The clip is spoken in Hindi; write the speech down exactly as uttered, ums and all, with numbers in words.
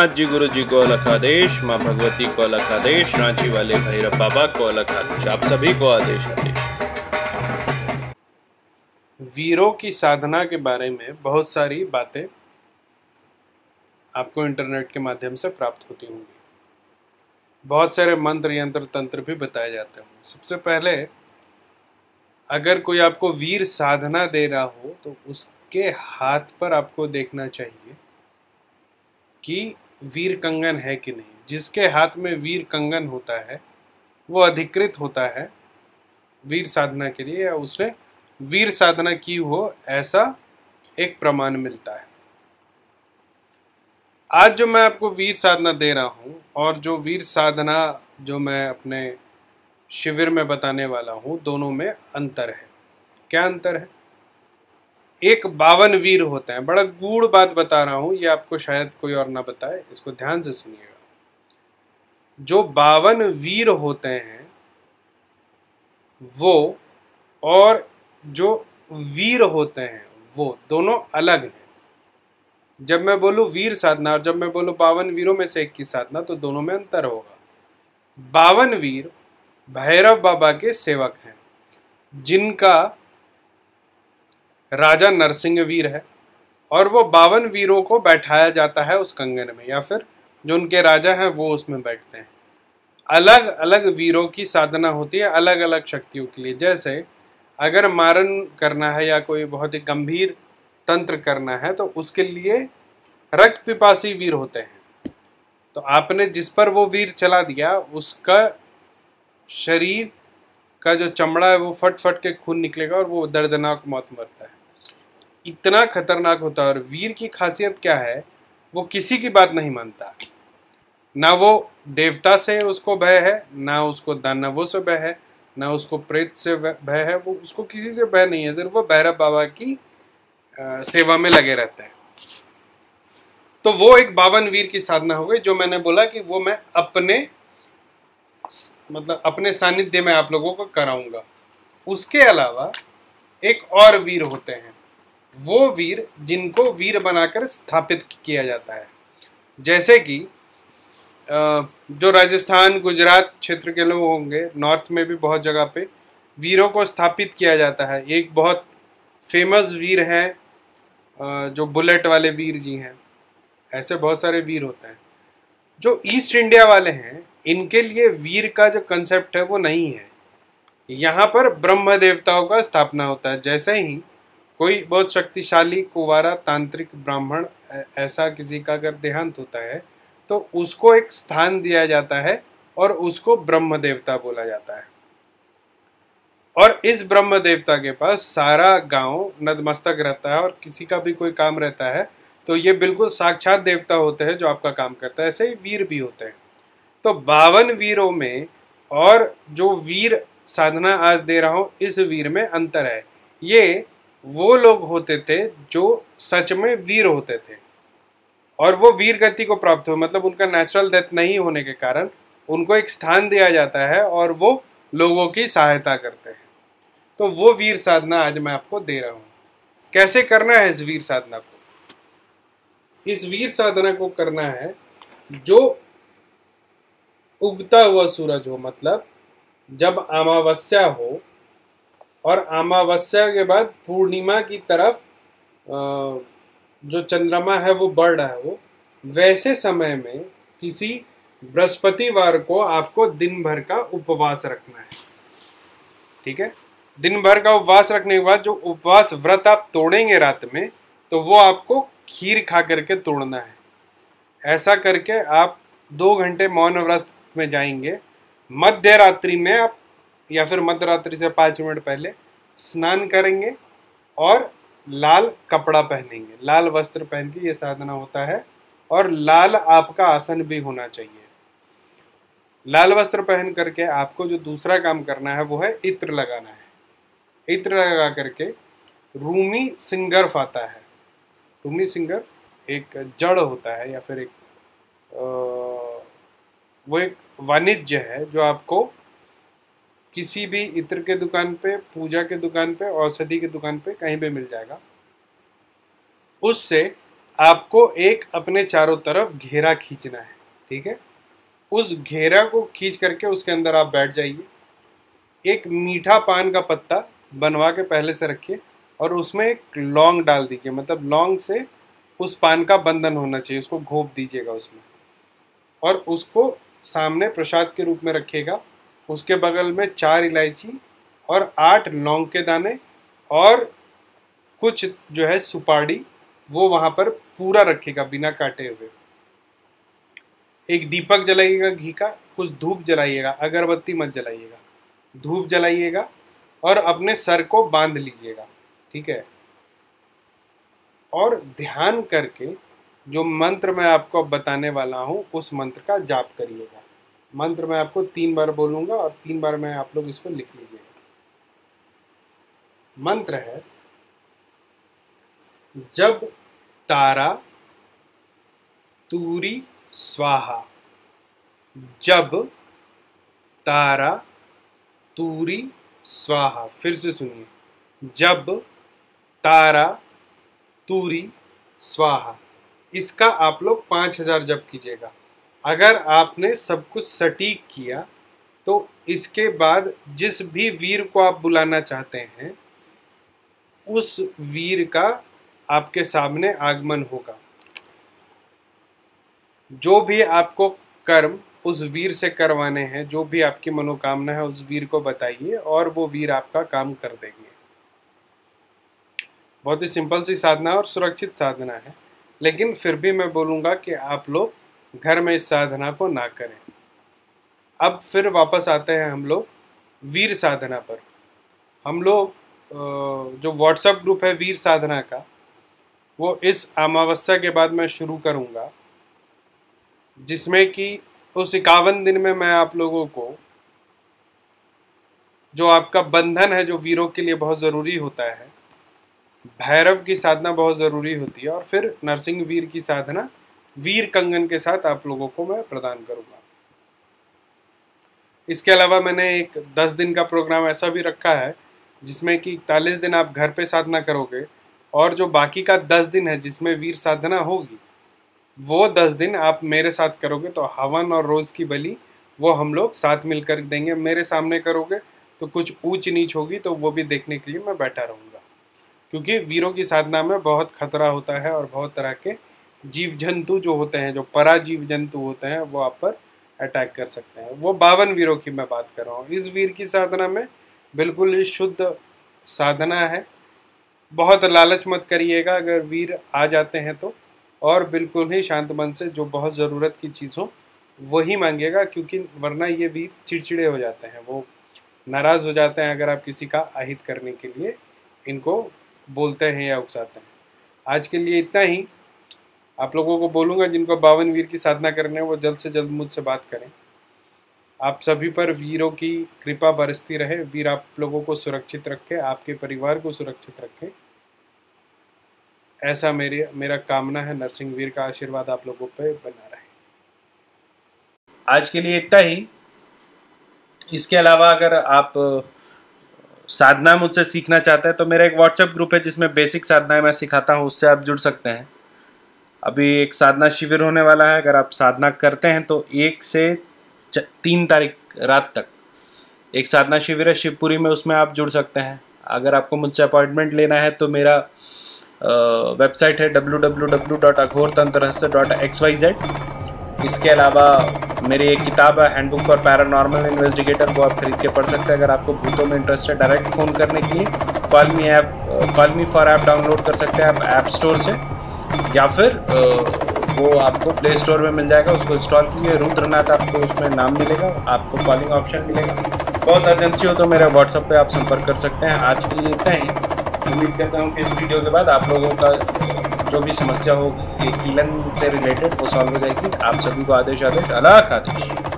रुद्रनाथ जी गुरु जी को अलग आदेश, माँ भगवती को अलग आदेश, रांची वाले भैरव बाबा को अलग आदेश, आप सभी को आदेश आदेश। वीरों की साधना के बारे में बहुत सारी बातें आपको इंटरनेट के माध्यम से प्राप्त होती होंगी। बहुत सारे मंत्र यंत्र तंत्र भी बताए जाते होंगे। सबसे पहले अगर कोई आपको वीर साधना दे रहा हो तो उसके हाथ पर आपको देखना चाहिए कि वीर कंगन है कि नहीं। जिसके हाथ में वीर कंगन होता है वो अधिकृत होता है वीर साधना के लिए, या उसने वीर साधना की हो ऐसा एक प्रमाण मिलता है। आज जो मैं आपको वीर साधना दे रहा हूँ और जो वीर साधना जो मैं अपने शिविर में बताने वाला हूँ, दोनों में अंतर है। क्या अंतर है? एक बावन वीर होते हैं। बड़ा गूढ़ बात बता रहा हूँ, ये आपको शायद कोई और ना बताए, इसको ध्यान से सुनिएगा। जो बावन वीर होते हैं वो और जो वीर होते हैं वो दोनों अलग हैं। जब मैं बोलूँ वीर साधना और जब मैं बोलूँ बावन वीरों में से एक की साधना, तो दोनों में अंतर होगा। बावन वीर भैरव बाबा के सेवक हैं, जिनका राजा नरसिंह वीर है, और वो बावन वीरों को बैठाया जाता है उस कंगन में, या फिर जो उनके राजा हैं वो उसमें बैठते हैं। अलग अलग वीरों की साधना होती है अलग अलग शक्तियों के लिए। जैसे अगर मारण करना है या कोई बहुत ही गंभीर तंत्र करना है तो उसके लिए रक्त पिपासी वीर होते हैं। तो आपने जिस पर वो वीर चला दिया, उसका शरीर का जो चमड़ा है वो फट फट के खून निकलेगा और वो दर्दनाक मौत मरता है। इतना खतरनाक होता है। और वीर की खासियत क्या है? वो किसी की बात नहीं मानता। ना वो देवता से उसको भय है, ना उसको दानवों से भय है, ना उसको प्रेत से भय है। वो उसको किसी से भय नहीं है, सिर्फ वो भैरव बाबा की सेवा में लगे रहते हैं। तो वो एक बावन वीर की साधना हो गई, जो मैंने बोला कि वो मैं अपने मतलब अपने सानिध्य में आप लोगों को कराऊंगा। उसके अलावा एक और वीर होते हैं, वो वीर जिनको वीर बनाकर स्थापित किया जाता है। जैसे कि जो राजस्थान गुजरात क्षेत्र के लोग होंगे, नॉर्थ में भी बहुत जगह पे वीरों को स्थापित किया जाता है। एक बहुत फेमस वीर हैं जो बुलेट वाले वीर जी हैं। ऐसे बहुत सारे वीर होते हैं। जो ईस्ट इंडिया वाले हैं, इनके लिए वीर का जो कंसेप्ट है वो नहीं है। यहाँ पर ब्रह्म देवताओं का स्थापना होता है। जैसे ही कोई बहुत शक्तिशाली कुवारा तांत्रिक ब्राह्मण ऐसा किसी का अगर देहांत होता है तो उसको एक स्थान दिया जाता है और उसको ब्रह्म देवता बोला जाता है। और इस ब्रह्म देवता के पास सारा गांव नतमस्तक रहता है, और किसी का भी कोई काम रहता है तो ये बिल्कुल साक्षात देवता होते हैं जो आपका काम करता है। ऐसे ही वीर भी होते हैं। तो बावन वीरों में और जो वीर साधना आज दे रहा हूँ, इस वीर में अंतर है। ये वो लोग होते थे जो सच में वीर होते थे और वो वीर गति को प्राप्त हुए, मतलब उनका नेचुरल डेथ नहीं होने के कारण उनको एक स्थान दिया जाता है और वो लोगों की सहायता करते हैं। तो वो वीर साधना आज मैं आपको दे रहा हूँ। कैसे करना है इस वीर साधना को? इस वीर साधना को करना है जो उगता हुआ सूरज हो, मतलब जब अमावस्या हो और अमावस्या के बाद पूर्णिमा की तरफ जो चंद्रमा है वो बढ़ रहा है, वो वैसे समय में किसी बृहस्पतिवार को आपको दिन भर का उपवास रखना है। ठीक है? दिन भर का उपवास रखने के बाद जो उपवास व्रत आप तोड़ेंगे रात में, तो वो आपको खीर खा करके तोड़ना है। ऐसा करके आप दो घंटे मौन व्रत में जाएंगे। मध्य रात्रि में आप या फिर मध्य रात्रि से पाँच मिनट पहले स्नान करेंगे और लाल कपड़ा पहनेंगे, लाल वस्त्र पहन के ये साधना होता है। और लाल आपका आसन भी होना चाहिए। लाल वस्त्र पहन करके आपको जो दूसरा काम करना है वो है इत्र लगाना है। इत्र लगा करके रूमी सिंगर्फ आता है। रूमी सिंगर्फ एक जड़ होता है या फिर एक वो एक वाणिज्य है जो आपको किसी भी इत्र के दुकान पे, पूजा के दुकान पे, औषधि के दुकान पे कहीं भी मिल जाएगा। उससे आपको एक अपने चारों तरफ घेरा खींचना है, ठीक है। उस घेरा को खींच करके उसके अंदर आप बैठ जाइए। एक मीठा पान का पत्ता बनवा के पहले से रखिए और उसमें एक लौंग डाल दीजिए, मतलब लौंग से उस पान का बंधन होना चाहिए, उसको घोंप दीजिएगा उसमें, और उसको सामने प्रसाद के रूप में रखिएगा। उसके बगल में चार इलायची और आठ लौंग के दाने और कुछ जो है सुपारी, वो वहाँ पर पूरा रखेगा बिना काटे हुए। एक दीपक जलाइएगा घी का, कुछ धूप जलाइएगा, अगरबत्ती मत जलाइएगा, धूप जलाइएगा और अपने सर को बांध लीजिएगा, ठीक है। और ध्यान करके जो मंत्र मैं आपको बताने वाला हूँ उस मंत्र का जाप करिएगा। मंत्र मैं आपको तीन बार बोलूँगा और तीन बार मैं आप लोग इसको लिख लीजिएगा। मंत्र है जब तारा तूरी स्वाहा, जब तारा तूरी स्वाहा। फिर से सुनिए, जब तारा तूरी स्वाहा। इसका आप लोग पाँच हज़ार जप कीजिएगा। अगर आपने सब कुछ सटीक किया तो इसके बाद जिस भी वीर को आप बुलाना चाहते हैं उस वीर का आपके सामने आगमन होगा। जो भी आपको कर्म उस वीर से करवाने हैं, जो भी आपकी मनोकामना है उस वीर को बताइए और वो वीर आपका काम कर देंगे। बहुत ही सिंपल सी साधना और सुरक्षित साधना है, लेकिन फिर भी मैं बोलूँगा कि आप लोग घर में इस साधना को ना करें। अब फिर वापस आते हैं हम लोग वीर साधना पर। हम लोग जो व्हाट्सएप ग्रुप है वीर साधना का, वो इस अमावस्या के बाद मैं शुरू करूँगा, जिसमें कि उस इक्यावन दिन में मैं आप लोगों को जो आपका बंधन है, जो वीरों के लिए बहुत ज़रूरी होता है, भैरव की साधना बहुत ज़रूरी होती है, और फिर नरसिंह वीर की साधना वीर कंगन के साथ आप लोगों को मैं प्रदान करूँगा। इसके अलावा मैंने एक दस दिन का प्रोग्राम ऐसा भी रखा है जिसमें कि इकतालीस दिन आप घर पे साधना करोगे, और जो बाकी का दस दिन है जिसमें वीर साधना होगी वो दस दिन आप मेरे साथ करोगे। तो हवन और रोज़ की बलि वो हम लोग साथ मिलकर देंगे। मेरे सामने करोगे तो कुछ ऊंच नीच होगी, तो वो भी देखने के लिए मैं बैठा रहूँगा, क्योंकि वीरों की साधना में बहुत खतरा होता है और बहुत तरह के जीव जंतु जो होते हैं, जो परा जीव जंतु होते हैं, वो आप पर अटैक कर सकते हैं। वो बावन वीरों की मैं बात कर रहा हूँ। इस वीर की साधना में बिल्कुल शुद्ध साधना है, बहुत लालच मत करिएगा अगर वीर आ जाते हैं तो, और बिल्कुल ही शांत मन से जो बहुत ज़रूरत की चीज़ हो वही मांगिएगा, क्योंकि वरना ये वीर चिड़चिड़े हो जाते हैं, वो नाराज़ हो जाते हैं अगर आप किसी का अहित करने के लिए इनको बोलते हैं या उकसाते हैं। आज के लिए इतना ही। आप लोगों को बोलूँगा जिनको बावन वीर की साधना करनी है वो जल्द से जल्द मुझसे बात करें। आप सभी पर वीरों की कृपा बरसती रहे। वीर आप लोगों को सुरक्षित रखे, आपके परिवार को सुरक्षित रखे, ऐसा मेरे मेरा कामना है। नरसिंह वीर का आशीर्वाद आप लोगों पे बना रहे। आज के लिए इतना ही। इसके अलावा अगर आप साधना मुझसे सीखना चाहते हैं तो मेरा एक व्हाट्सएप ग्रुप है जिसमें बेसिक साधनाएं मैं सिखाता हूं, उससे आप जुड़ सकते हैं। अभी एक साधना शिविर होने वाला है, अगर आप साधना करते हैं तो एक से तीन तारीख रात तक एक साधना शिविर है शिवपुरी में, उसमें आप जुड़ सकते हैं। अगर आपको मुझसे अपॉइंटमेंट लेना है तो मेरा वेबसाइट है डब्ल्यू डब्ल्यू डब्ल्यू डॉट अघोरतंत्र रहस्य डॉट एक्स वाई जेड। इसके अलावा मेरी एक किताब है हैंडबुक फॉर पैरानॉर्मल इन्वेस्टिगेटर, वो आप खरीद के पढ़ सकते हैं। अगर आपको भूतों में इंटरेस्ट है डायरेक्ट फ़ोन करने के लिए call me app, call me for app download कर सकते हैं आप ऐप स्टोर से, या फिर वो आपको प्ले स्टोर में मिल जाएगा, उसको इंस्टॉल कीजिए। रुद्रनाथ आपको उसमें नाम मिलेगा, आपको कॉलिंग ऑप्शन मिलेगा। बहुत अर्जेंसी हो तो मेरे व्हाट्सएप पर आप संपर्क कर सकते हैं। आज के लिए इतना ही। उम्मीद करता हूँ कि इस वीडियो के बाद आप लोगों का जो भी समस्या होगी कीलन से रिलेटेड वो सॉल्व हो जाएगी। आप सभी को आदेश आदेश अलग आदेश।